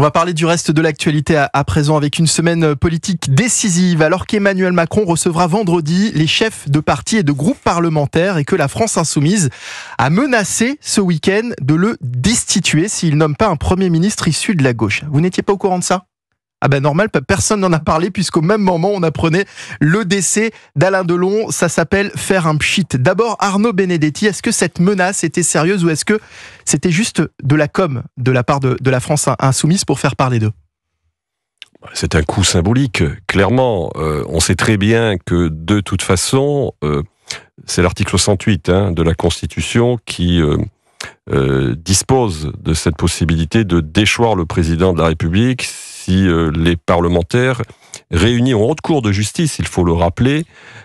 On va parler du reste de l'actualité à présent avec une semaine politique décisive. Alors qu'Emmanuel Macron recevra vendredi les chefs de partis et de groupes parlementaires et que la France Insoumise a menacé ce week-end de le destituer s'il nomme pas un Premier ministre issu de la gauche. Vous n'étiez pas au courant de ça ? Ah ben normal, personne n'en a parlé puisqu'au même moment on apprenait le décès d'Alain Delon. Ça s'appelle faire un pchit. D'abord Arnaud Benedetti, est-ce que cette menace était sérieuse ou est-ce que c'était juste de la com de la part de la France Insoumise pour faire parler d'eux? C'est un coup symbolique, clairement. On sait très bien que de toute façon, c'est l'article 68 de la Constitution qui... dispose de cette possibilité de déchoir le président de la République si les parlementaires réunis en haute cour de justice, il faut le rappeler,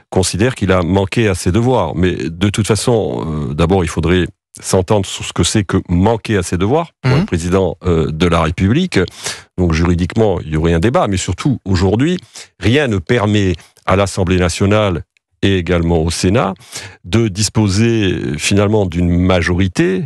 considèrent qu'il a manqué à ses devoirs. Mais de toute façon, d'abord il faudrait s'entendre sur ce que c'est que manquer à ses devoirs pour le président de la République. Donc juridiquement, il y aurait un débat, mais surtout aujourd'hui, rien ne permet à l'Assemblée nationale et également au Sénat, de disposer finalement d'une majorité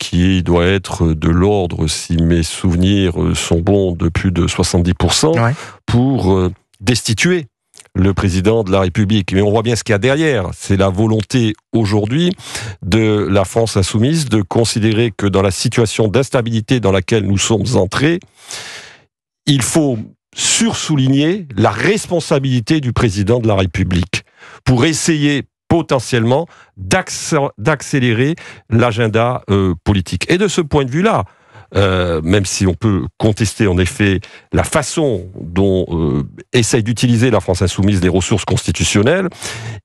qui doit être de l'ordre, si mes souvenirs sont bons, de plus de 70%, ouais, pour destituer le président de la République. Mais on voit bien ce qu'il y a derrière. C'est la volonté aujourd'hui de la France Insoumise de considérer que dans la situation d'instabilité dans laquelle nous sommes entrés, il faut sursouligner la responsabilité du président de la République pour essayer potentiellement d'accélérer l'agenda politique. Et de ce point de vue-là, même si on peut contester en effet la façon dont essaye d'utiliser la France Insoumise les ressources constitutionnelles,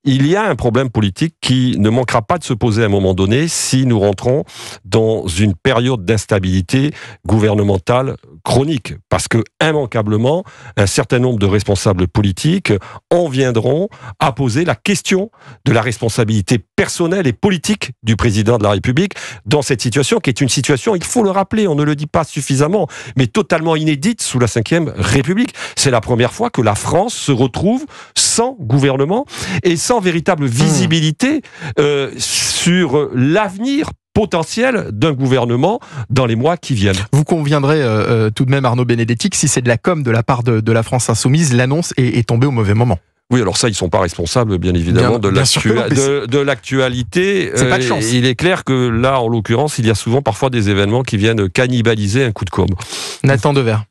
il y a un problème politique qui ne manquera pas de se poser à un moment donné si nous rentrons dans une période d'instabilité gouvernementale chronique. Parce que, immanquablement, un certain nombre de responsables politiques en viendront à poser la question de la responsabilité personnelle et politique du président de la République dans cette situation, qui est une situation, il faut le rappeler, on ne le dit pas suffisamment, mais totalement inédite sous la Ve République. C'est la première fois que la France se retrouve sans gouvernement et sans véritable visibilité sur l'avenir potentiel d'un gouvernement dans les mois qui viennent. Vous conviendrez tout de même, Arnaud Benedetti, que si c'est de la com de la part de la France Insoumise, l'annonce est tombée au mauvais moment. Oui, alors ça, ils ne sont pas responsables, bien évidemment, de l'actualité. C'est pas de chance. Il est clair que là, en l'occurrence, il y a souvent parfois des événements qui viennent cannibaliser un coup de com. Nathan Devers.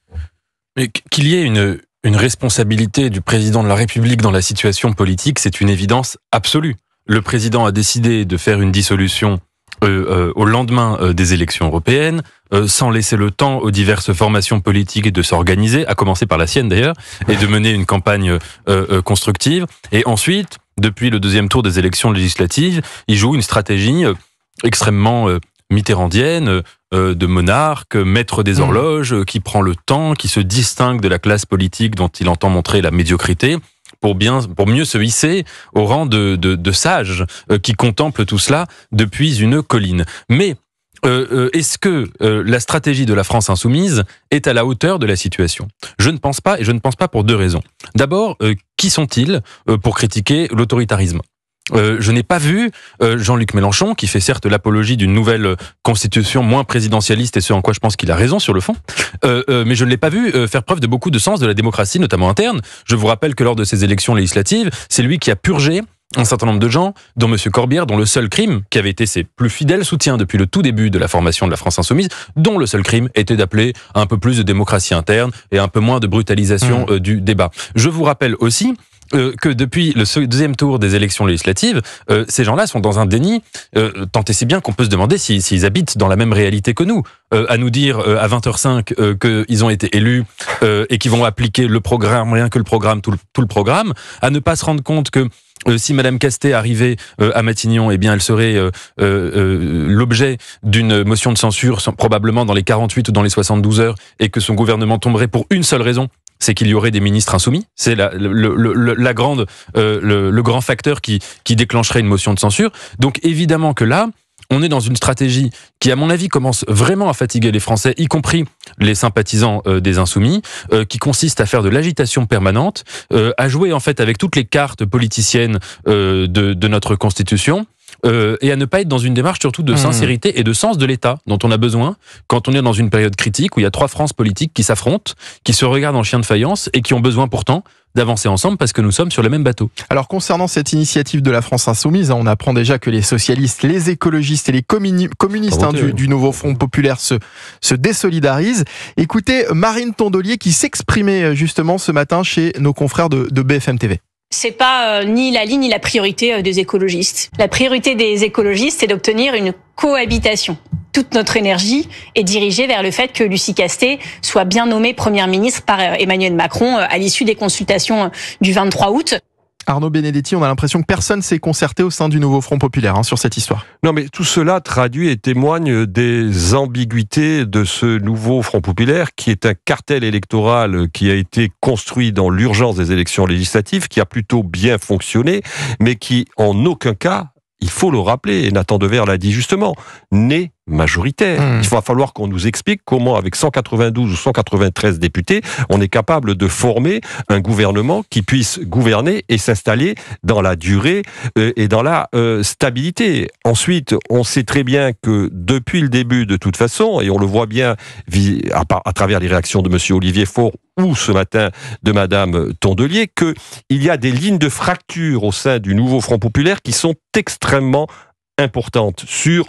Qu'il y ait une responsabilité du président de la République dans la situation politique, c'est une évidence absolue. Le président a décidé de faire une dissolution au lendemain des élections européennes, sans laisser le temps aux diverses formations politiques de s'organiser, à commencer par la sienne d'ailleurs, et de mener une campagne constructive. Et ensuite, depuis le deuxième tour des élections législatives, il joue une stratégie extrêmement mitterrandienne, de monarque, maître des horloges, qui prend le temps, qui se distingue de la classe politique dont il entend montrer la médiocrité, pour mieux se hisser au rang de sages qui contemplent tout cela depuis une colline. Mais est-ce que la stratégie de la France Insoumise est à la hauteur de la situation? Je ne pense pas, et je ne pense pas pour deux raisons. D'abord, qui sont-ils pour critiquer l'autoritarisme? Je n'ai pas vu Jean-Luc Mélenchon, qui fait certes l'apologie d'une nouvelle constitution moins présidentialiste, et ce en quoi je pense qu'il a raison sur le fond, mais je ne l'ai pas vu faire preuve de beaucoup de sens de la démocratie, notamment interne. Je vous rappelle que lors de ces élections législatives, c'est lui qui a purgé un certain nombre de gens, dont M. Corbière, dont le seul crime, qui avait été ses plus fidèles soutiens depuis le tout début de la formation de la France Insoumise, dont le seul crime était d'appeler un peu plus de démocratie interne et un peu moins de brutalisation du débat. Je vous rappelle aussi que depuis le deuxième tour des élections législatives, ces gens-là sont dans un déni, tant et si bien qu'on peut se demander s'ils habitent dans la même réalité que nous. À nous dire à 20h05 qu'ils ont été élus et qu'ils vont appliquer le programme, rien que le programme, tout le programme, à ne pas se rendre compte que si Madame Castets arrivait à Matignon, eh bien elle serait l'objet d'une motion de censure, probablement dans les 48 ou dans les 72 heures, et que son gouvernement tomberait pour une seule raison, c'est qu'il y aurait des ministres insoumis. C'est le grand facteur qui déclencherait une motion de censure. Donc évidemment que là, on est dans une stratégie qui, à mon avis, commence vraiment à fatiguer les Français, y compris les sympathisants des Insoumis, qui consiste à faire de l'agitation permanente, à jouer en fait avec toutes les cartes politiciennes de notre Constitution, et à ne pas être dans une démarche surtout de sincérité et de sens de l'État dont on a besoin quand on est dans une période critique où il y a trois France politiques qui s'affrontent, qui se regardent en chien de faïence et qui ont besoin pourtant d'avancer ensemble parce que nous sommes sur le même bateau. Alors concernant cette initiative de la France Insoumise, on apprend déjà que les socialistes, les écologistes et les communistes du nouveau Front Populaire se désolidarisent. Écoutez Marine Tondelier qui s'exprimait justement ce matin chez nos confrères de BFM TV. C'est pas ni la ligne ni la priorité des écologistes. La priorité des écologistes, c'est d'obtenir une cohabitation. Toute notre énergie est dirigée vers le fait que Lucie Castets soit bien nommée Première ministre par Emmanuel Macron à l'issue des consultations du 23 août. Arnaud Benedetti, on a l'impression que personne s'est concerté au sein du nouveau Front Populaire sur cette histoire. Non mais tout cela traduit et témoigne des ambiguïtés de ce nouveau Front Populaire qui est un cartel électoral qui a été construit dans l'urgence des élections législatives, qui a plutôt bien fonctionné, mais qui en aucun cas, il faut le rappeler, et Nathan Devers l'a dit justement, n'est majoritaire. Il va falloir qu'on nous explique comment, avec 192 ou 193 députés, on est capable de former un gouvernement qui puisse gouverner et s'installer dans la durée et dans la stabilité. Ensuite, on sait très bien que depuis le début, de toute façon, et on le voit bien à travers les réactions de monsieur Olivier Faure ou ce matin de madame Tondelier, qu'il y a des lignes de fracture au sein du nouveau Front Populaire qui sont extrêmement importantes sur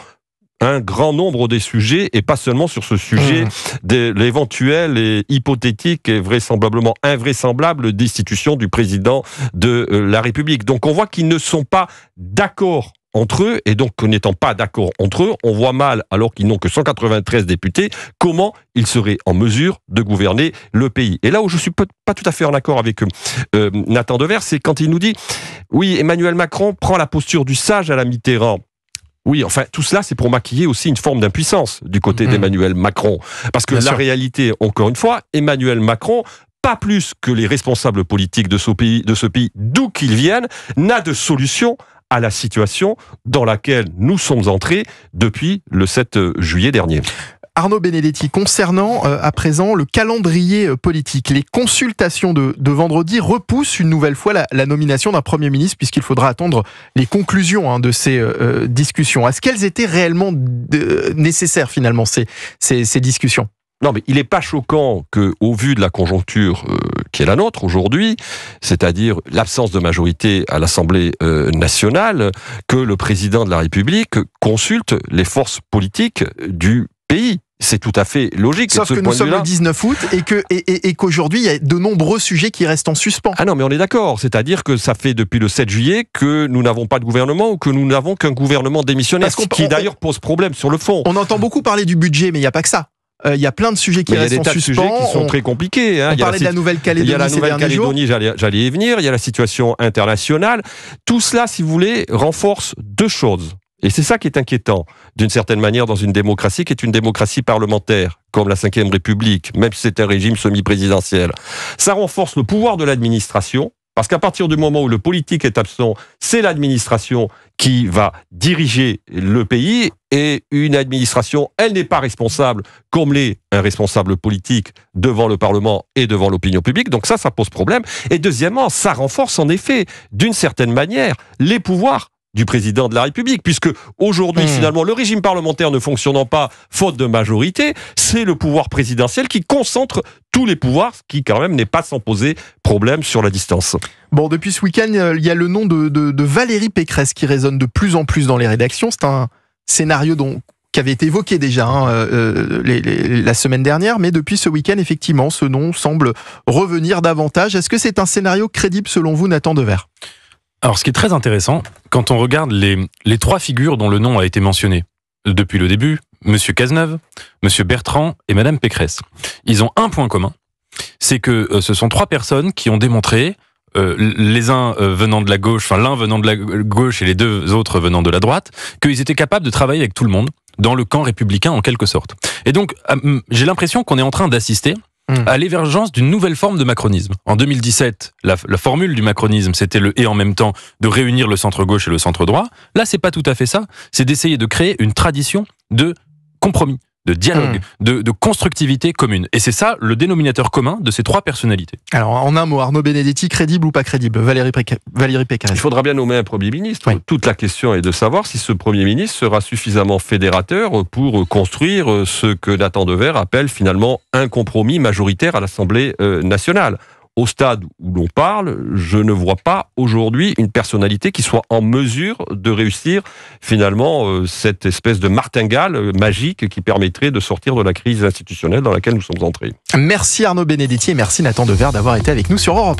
un grand nombre des sujets, et pas seulement sur ce sujet de l'éventuelle et hypothétique et vraisemblablement invraisemblable destitution du président de la République. Donc on voit qu'ils ne sont pas d'accord entre eux, et donc n'étant pas d'accord entre eux, on voit mal, alors qu'ils n'ont que 193 députés, comment ils seraient en mesure de gouverner le pays. Et là où je suis pas tout à fait en accord avec Nathan Devers, c'est quand il nous dit « Oui, Emmanuel Macron prend la posture du sage à la Mitterrand ». Oui, enfin, tout cela, c'est pour maquiller aussi une forme d'impuissance du côté d'Emmanuel Macron. Parce que réalité, encore une fois, Emmanuel Macron, pas plus que les responsables politiques de ce pays, d'où qu'ils viennent, n'a de solution à la situation dans laquelle nous sommes entrés depuis le 7 juillet dernier. Arnaud Benedetti, concernant à présent le calendrier politique, les consultations de vendredi repoussent une nouvelle fois la nomination d'un Premier ministre puisqu'il faudra attendre les conclusions de ces discussions. Est-ce qu'elles étaient réellement nécessaires finalement ces discussions ? Non mais il n'est pas choquant qu'au vu de la conjoncture qui est la nôtre aujourd'hui, c'est-à-dire l'absence de majorité à l'Assemblée nationale, que le président de la République consulte les forces politiques du pays. C'est tout à fait logique. Sauf que nous sommes le 19 août et qu'aujourd'hui, il y a de nombreux sujets qui restent en suspens. Ah non, mais on est d'accord. C'est-à-dire que ça fait depuis le 7 juillet que nous n'avons pas de gouvernement ou que nous n'avons qu'un gouvernement démissionnaire, qui d'ailleurs pose problème sur le fond. On entend beaucoup parler du budget, mais il n'y a pas que ça. Il y a plein de sujets qui restent en suspens. Il y a des tas de sujets qui sont très compliqués. On parlait de la Nouvelle-Calédonie. Il y a la Nouvelle-Calédonie, j'allais y venir. Il y a la situation internationale. Tout cela, si vous voulez, renforce deux choses. Et c'est ça qui est inquiétant, d'une certaine manière, dans une démocratie qui est une démocratie parlementaire, comme la 5e République, même si c'est un régime semi-présidentiel. Ça renforce le pouvoir de l'administration, parce qu'à partir du moment où le politique est absent, c'est l'administration qui va diriger le pays, et une administration, elle n'est pas responsable, comme l'est un responsable politique devant le Parlement et devant l'opinion publique, donc ça pose problème. Et deuxièmement, ça renforce en effet, d'une certaine manière, les pouvoirs du président de la République, puisque aujourd'hui, finalement, le régime parlementaire ne fonctionnant pas, faute de majorité, c'est le pouvoir présidentiel qui concentre tous les pouvoirs, ce qui, quand même, n'est pas sans poser problème sur la distance. Bon, depuis ce week-end, il y a le nom de Valérie Pécresse qui résonne de plus en plus dans les rédactions. C'est un scénario qui avait été évoqué déjà la semaine dernière, mais depuis ce week-end, effectivement, ce nom semble revenir davantage. Est-ce que c'est un scénario crédible, selon vous, Nathan Devers ? Alors, ce qui est très intéressant, quand on regarde les trois figures dont le nom a été mentionné depuis le début, monsieur Cazeneuve, monsieur Bertrand et madame Pécresse, ils ont un point commun, c'est que ce sont trois personnes qui ont démontré, l'un venant de la gauche et les deux autres venant de la droite, qu'ils étaient capables de travailler avec tout le monde, dans le camp républicain en quelque sorte. Et donc, j'ai l'impression qu'on est en train d'assister à l'émergence d'une nouvelle forme de macronisme. En 2017, la formule du macronisme, c'était le « et en même temps » de réunir le centre-gauche et le centre-droit. Là, c'est pas tout à fait ça. C'est d'essayer de créer une tradition de compromis, de dialogue, de constructivité commune. Et c'est ça le dénominateur commun de ces trois personnalités. Alors en un mot, Arnaud Benedetti, crédible ou pas crédible, Valérie Pécresse? Il faudra bien nommer un Premier ministre. Oui. Toute la question est de savoir si ce Premier ministre sera suffisamment fédérateur pour construire ce que Nathan Devers appelle finalement un compromis majoritaire à l'Assemblée nationale. Au stade où l'on parle, je ne vois pas aujourd'hui une personnalité qui soit en mesure de réussir finalement cette espèce de martingale magique qui permettrait de sortir de la crise institutionnelle dans laquelle nous sommes entrés. Merci Arnaud Benedetti et merci Nathan Devers d'avoir été avec nous sur Europe 1.